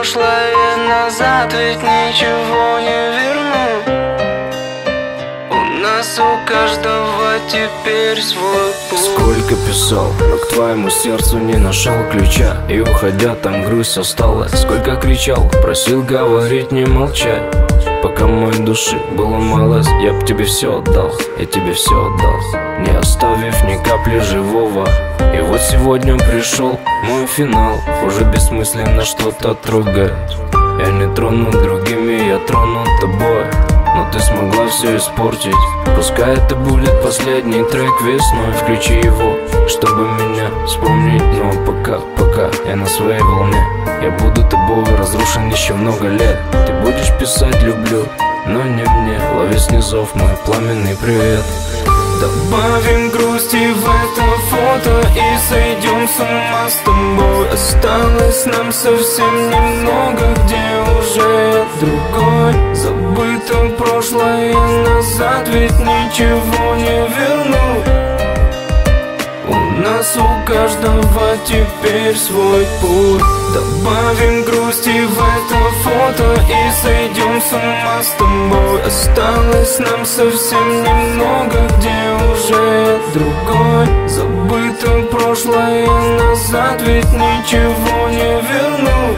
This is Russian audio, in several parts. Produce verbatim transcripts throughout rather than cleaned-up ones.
прошлое назад, ведь ничего не верну. У нас у каждого теперь свой путь. Сколько писал, но к твоему сердцу не нашел ключа, и уходя там грусть осталась. Сколько кричал, просил говорить, не молчать, пока моей души было мало. Я б тебе все отдал, я тебе все отдал, не оставив ни капли живого. И вот сегодня пришел мой финал, уже бессмысленно что-то трогать. Я не тронут другими, я тронут тобой, но ты смогла все испортить. Пускай это будет последний трек весной, включи его, чтобы меня вспомнить. Но пока, пока я на своей волне, я буду тобой разрушен еще много лет. Ты будешь писать «люблю», но не мне. Лови снизов мой пламенный привет. Добавим грусти в это фото и сойдем с ума с тобой. Осталось нам совсем немного, где уже другой. Забыто прошлое назад, ведь ничего не верну. У нас у каждого теперь свой путь. Добавим грусти в это фото и сойдем с ума с тобой. Осталось нам совсем немного, где уже другой. Забыто прошлое назад, ведь ничего не верну.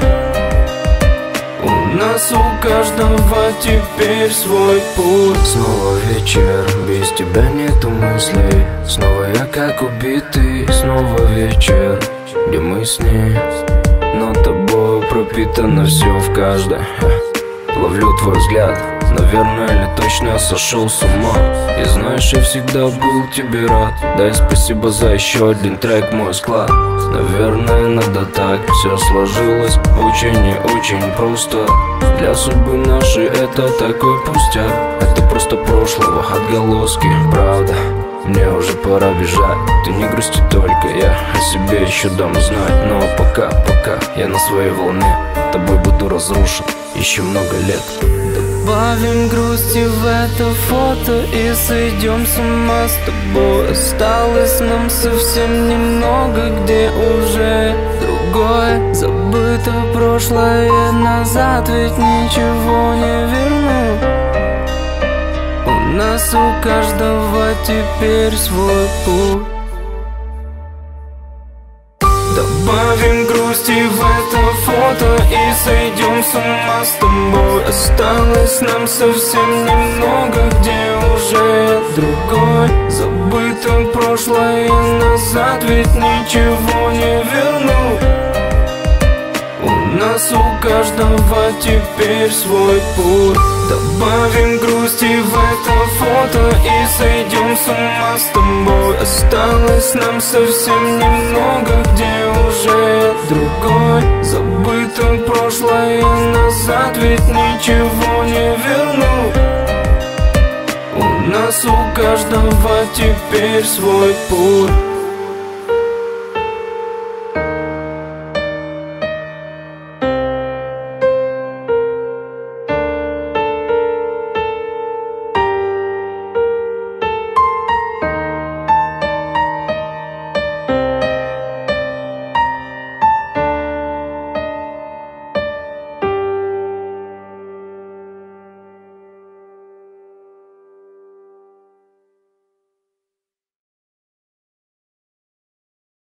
У нас у каждого теперь свой путь. Снова вечер, без тебя нету мыслей, снова я как убитый. Снова вечер, где мы с ней, но тобой пропитано все в каждой. Ловлю твой взгляд, наверное, или точно сошел с ума. И знаешь, я всегда был тебе рад. Дай спасибо за еще один трек, мой склад. Наверное, надо так, все сложилось очень и очень просто. Для судьбы нашей это такой пустяк, это просто прошлого отголоски, правда. Мне уже пора бежать, ты не грусти только, я о себе еще дам знать. Но пока, пока я на своей волне, тобой буду разрушен еще много лет. Добавим грусти в это фото и сойдем с ума с тобой. Осталось нам совсем немного, где уже другой. Забыто прошлое назад, ведь ничего не верну. У нас у каждого теперь свой путь. Добавим грусти в это фото и сойдем с ума с тобой. Осталось нам совсем немного, где уже другой. Забыто прошлое назад, ведь ничего не верну. У нас у каждого теперь свой путь. Добавим грусти в это фото и сойдем с ума с тобой. Осталось нам совсем немного, где уже другой. Забыто прошлое назад, ведь ничего не верну. У нас у каждого теперь свой путь.